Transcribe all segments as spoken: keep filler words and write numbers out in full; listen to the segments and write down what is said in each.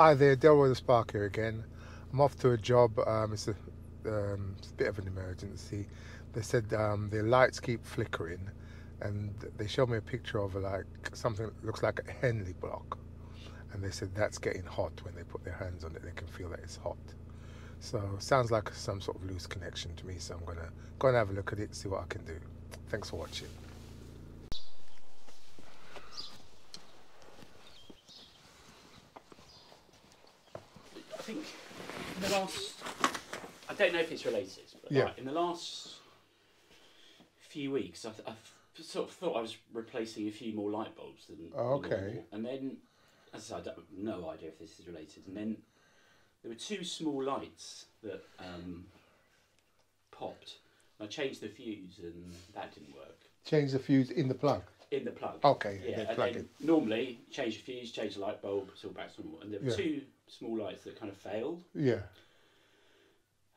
Hi there, Delroy the Spark here again. I'm off to a job. Um, it's, a, um, it's a bit of an emergency. They said um, their lights keep flickering, and they showed me a picture of like something that looks like a Henley block, and they said that's getting hot. When they put their hands on it, they can feel that it's hot. So sounds like some sort of loose connection to me, so I'm gonna go and have a look at it, see what I can do. Thanks for watching. I think in the last, I don't know if it's related, but yeah. Right, in the last few weeks, I, I sort of thought I was replacing a few more light bulbs than okay. Normal. And then, as I said, I don't, no idea if this is related, and then there were two small lights that um, popped. I changed the fuse and that didn't work. Change the fuse in the plug? In the plug. Okay, yeah. And plug then in. Normally, change the fuse, change the light bulb, it's all back to normal. And there were yeah. two small lights that kind of failed. Yeah.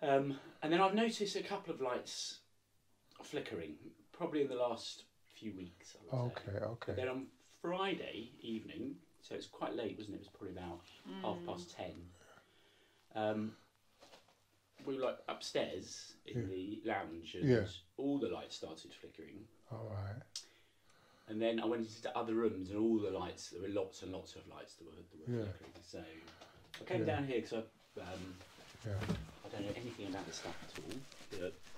Um, and then I've noticed a couple of lights flickering, probably in the last few weeks, I would say. Okay, okay. But then on Friday evening, so it's quite late, wasn't it? It was probably about mm. half past ten. Um, we were like upstairs in yeah. the lounge, and yeah. all the lights started flickering. All right. And then I went into other rooms, and all the lights, there were lots and lots of lights that were, that were yeah. flickering. So I came yeah. down here because I, um, yeah. I don't know anything about this stuff at all.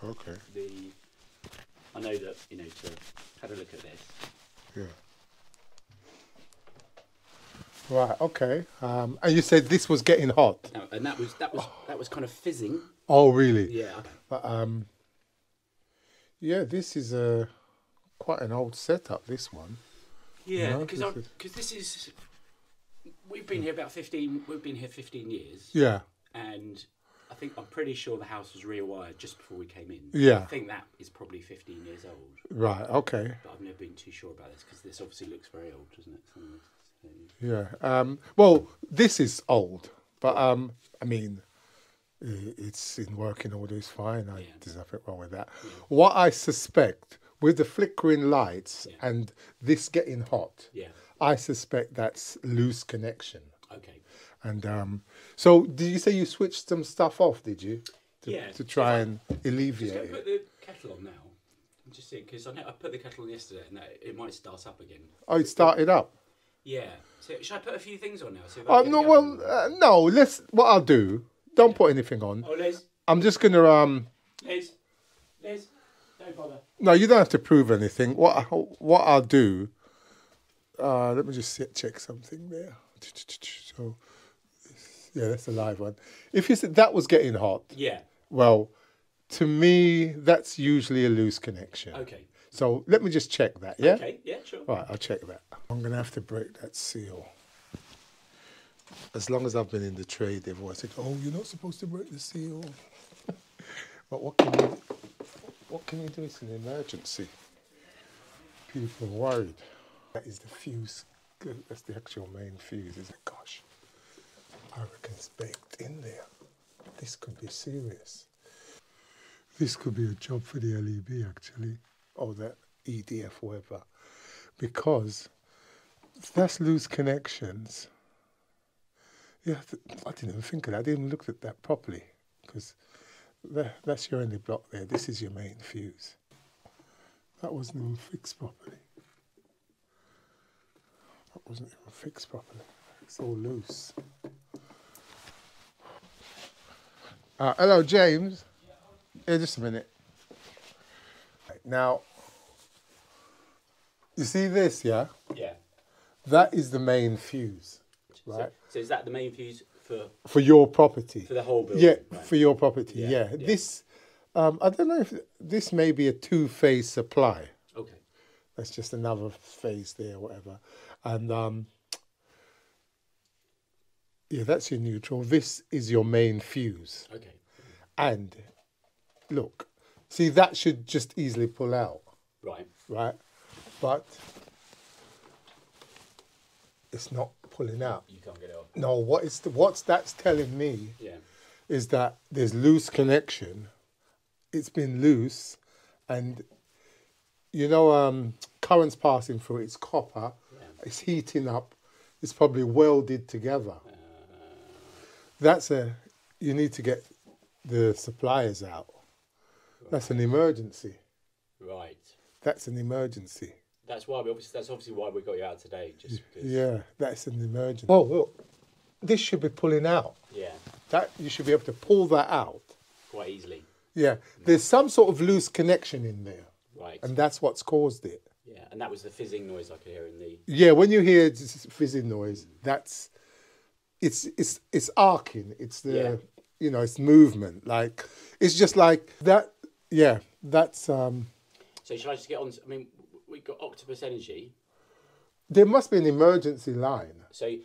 But okay. The, I know that, you know, to have a look at this. Yeah. Right. Okay. Um, and you said this was getting hot. No, and that was that was that was kind of fizzing. Oh, really? Yeah. But um, yeah, this is a quite an old setup. This one. Yeah, because you know, because this, this is we've been here about fifteen. We've been here fifteen years. Yeah. And I think I'm pretty sure the house was rewired just before we came in. Yeah. I think that is probably fifteen years old. Right. Okay. But I've never been too sure about this because this obviously looks very old, doesn't it? Something. Yeah. Um, well, this is old, but um, I mean, it's in working order. It's fine. I, yeah. There's nothing wrong with that. Yeah. What I suspect with the flickering lights yeah. and this getting hot, yeah. I suspect that's loose connection. Okay. And um, so, did you say you switched some stuff off? Did you? To, yeah. To try and alleviate it. I'm just gonna put the kettle on now. I'm just seeing because I, I put the kettle on yesterday, and that, it might start up again. Oh, it started up. Yeah. So should I put a few things on now? So oh, no, well, uh, no, let's, what I'll do, don't yeah. put anything on. Oh, Liz. I'm just going to... Um, Liz, Liz, don't bother. No, you don't have to prove anything. What, I, what I'll do, uh, let me just check something there. So, yeah, that's a live one. If you said that was getting hot, yeah. well, to me, that's usually a loose connection. Okay. So let me just check that, yeah? Okay, yeah, sure. All right, I'll check that. I'm going to have to break that seal. As long as I've been in the trade, they've always said, oh, you're not supposed to break the seal. But what can you do? What can you do? It's an emergency. People are worried. That is the fuse. That's the actual main fuse, isn't it? Gosh, I reckon it's baked in there. This could be serious. This could be a job for the L E B, actually. Or the E D F, whatever, because that's loose connections. Yeah, I didn't even think of that. I didn't look at that properly, because that, that's your only block there. This is your main fuse. That wasn't even fixed properly. That wasn't even fixed properly. It's all loose. Uh, hello, James. Yeah, just a minute. Now, you see this, yeah? Yeah. That is the main fuse, right? So, so is that the main fuse for... For your property. For the whole building. Yeah, right? For your property, yeah. yeah. yeah. This, um, I don't know if... This may be a two-phase supply. Okay. That's just another phase there, whatever. And, um, yeah, that's your neutral. This is your main fuse. Okay. And, look... See, that should just easily pull out. Right. Right? But it's not pulling out. You can't get it off. No, what it's, what's that's telling me yeah. is that there's loose connection. It's been loose. And, you know, um, current's passing through. It's copper. Yeah. It's heating up. It's probably welded together. Uh, that's a, you need to get the suppliers out. Right. That's an emergency. Right. That's an emergency. That's why we obviously, that's obviously why we got you out today. Just because. Yeah, that's an emergency. Oh, look, this should be pulling out. Yeah. That, you should be able to pull that out. Quite easily. Yeah, there's some sort of loose connection in there. Right. And that's what's caused it. Yeah, and that was the fizzing noise I could hear in the... Yeah, when you hear this fizzing noise, that's... It's, it's, it's arcing, it's the, yeah. you know, it's movement. Like, it's just like that, yeah, that's... Um, so should I just get on, to, I mean, we've got Octopus Energy. There must be an emergency line. So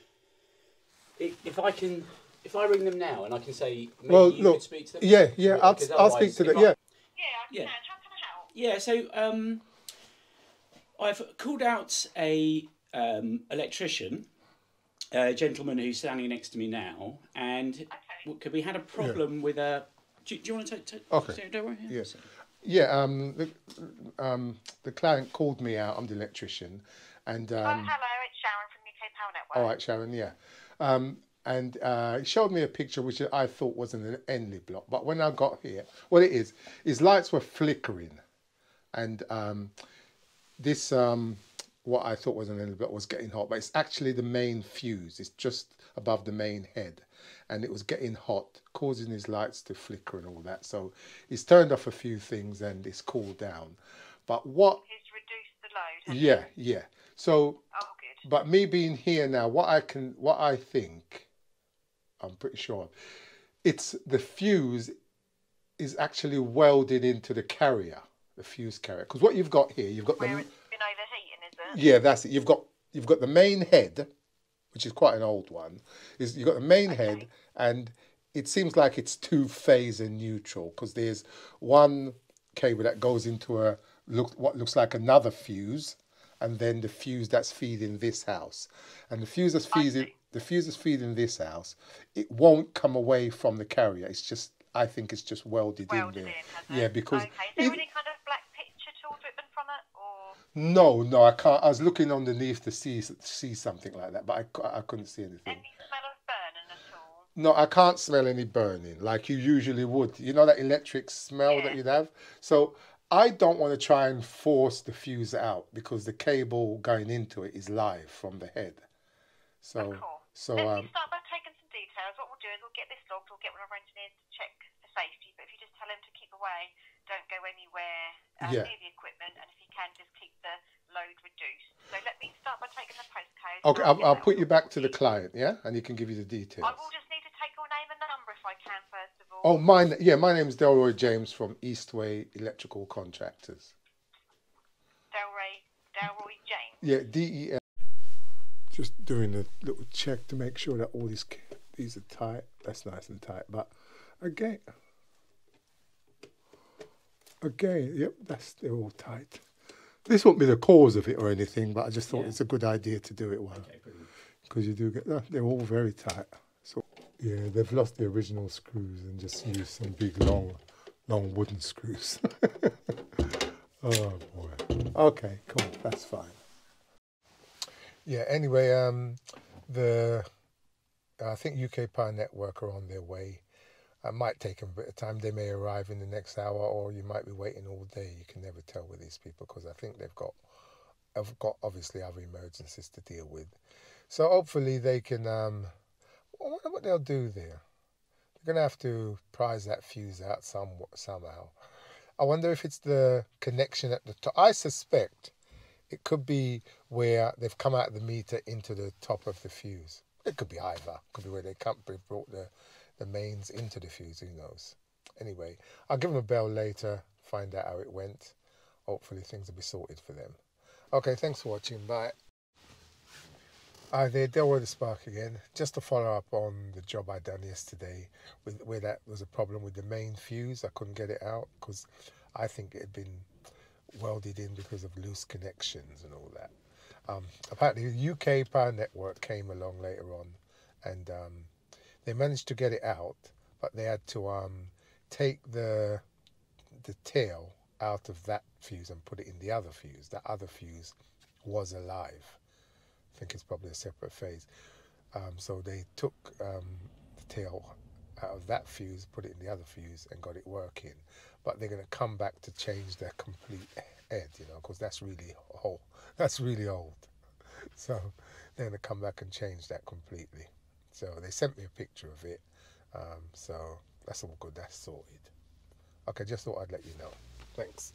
if I can... If I ring them now and I can say, maybe well, you look, could speak to them? Yeah, yeah, I'll, I'll speak to them, I, yeah. Yeah, I can. How can I help? Yeah, so um, I've called out a um, electrician, a gentleman who's standing next to me now, and okay. could we had a problem yeah. with a... Do, do you want to take... take okay. Don't worry. Yeah, yeah. So. yeah um, the, um, the client called me out, I'm the electrician, and... Um, oh, hello, it's Sharon from U K Power Networks. All right, Sharon, yeah. Um, And uh, he showed me a picture which I thought was an Enley block. But when I got here, what it is, his lights were flickering. And um, this, um, what I thought was an Enley block was getting hot. But it's actually the main fuse. It's just above the main head. And it was getting hot, causing his lights to flicker and all that. So he's turned off a few things and it's cooled down. But what... He's reduced the load. Yeah, he? yeah. So, oh, good. But me being here now, what I can, what I think... I'm pretty sure it's the fuse is actually welded into the carrier, the fuse carrier. Because what you've got here, you've got Where the, it's been overheating, is it? Yeah, that's it. You've got you've got the main head, which is quite an old one. Is you've got the main okay. head, and it seems like it's two phase and neutral because there's one cable that goes into a look what looks like another fuse, and then the fuse that's feeding this house, and the fuse that's feeding. The fuse is feeding this house. It won't come away from the carrier. It's just, I think it's just welded, welded in there. In, yeah, because. Okay. Is there it, any kind of black picture to all driven from it, or? No, no, I can't. I was looking underneath to see see something like that, but I, I couldn't see anything. Any smell of burning at all? No, I can't smell any burning like you usually would. You know that electric smell yeah. that you'd have. So I don't want to try and force the fuse out because the cable going into it is live from the head. So. Of course. So, Let um, me start by taking some details. What we'll do is we'll get this logged, we'll get one of our engineers to check for safety, but if you just tell him to keep away, don't go anywhere um, yeah. near the equipment, and if you can, just keep the load reduced. So let me start by taking the postcode. Okay, I'll, I'll put you back to the client, yeah? And he can give you the details. I will just need to take your name and number if I can, first of all. Oh, mine, yeah, my name is Delroy James from Eastway Electrical Contractors. Delroy, Delroy James? Yeah, D E F. Just doing a little check to make sure that all these these are tight. That's nice and tight. But again, again, yep, that's they're all tight. This won't be the cause of it or anything, but I just thought yeah. it's a good idea to do it well because okay, you do get no, they're all very tight. So yeah, they've lost the original screws and just used some big long, long wooden screws. Oh boy. Okay, cool. That's fine. Yeah, anyway, um, the I think U K Power Network are on their way. It might take them a bit of time. They may arrive in the next hour, or you might be waiting all day. You can never tell with these people because I think they've got, have got obviously other emergencies to deal with. So hopefully they can... Um, I wonder what they'll do there. They're going to have to prise that fuse out some, somehow. I wonder if it's the connection at the top. I suspect... It could be where they've come out of the meter into the top of the fuse. It could be either. It could be where they brought the, the mains into the fuse. Who knows? Anyway, I'll give them a bell later, find out how it went. Hopefully things will be sorted for them. Okay, thanks for watching. Bye. Hi there, Delroy the Spark again. Just to follow up on the job I done yesterday, with, where that was a problem with the main fuse. I couldn't get it out because I think it had been... welded in because of loose connections and all that. Um, apparently the U K Power Network came along later on and um, they managed to get it out, but they had to um, take the the tail out of that fuse and put it in the other fuse. That other fuse was alive. I think it's probably a separate phase. Um, so they took um, the tail out of that fuse, put it in the other fuse and got it working. But they're going to come back to change their complete head, you know, because that's really old. That's really old. So they're going to come back and change that completely. So they sent me a picture of it. Um, so that's all good. That's sorted. Okay, just thought I'd let you know. Thanks.